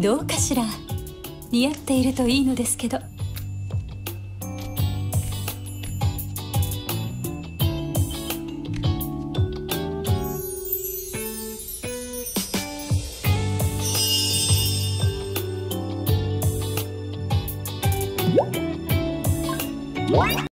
どうかしら。似合っているといいのですけど。